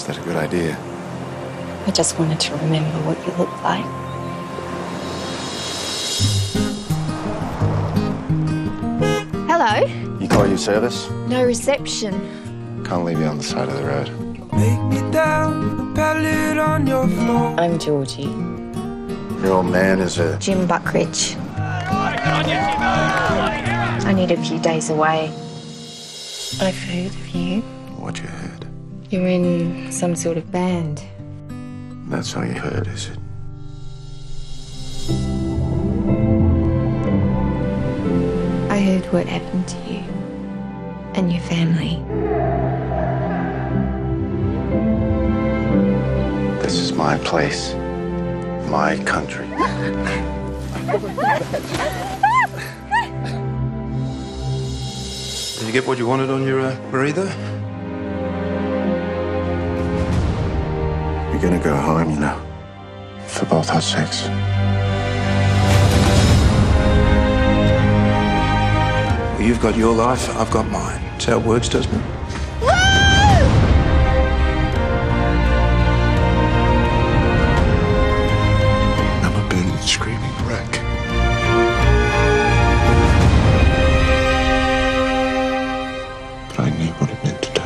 Is that a good idea? I just wanted to remember what you looked like. Hello? You call your service? No reception. Can't leave you on the side of the road. Make me down, pallet on your floor. I'm Georgie. Your old man is a... Jim Buckridge. I need a few days away. I've heard of you. What you heard? You're in some sort of band. That's all you heard, is it? I heard what happened to you and your family. This is my place, my country. Did you get what you wanted on your breather? You're gonna go home, you know, for both our sakes. Well, you've got your life, I've got mine. That's how it works, doesn't it? Woo! I'm a beaten, screaming wreck. I knew what it meant to do.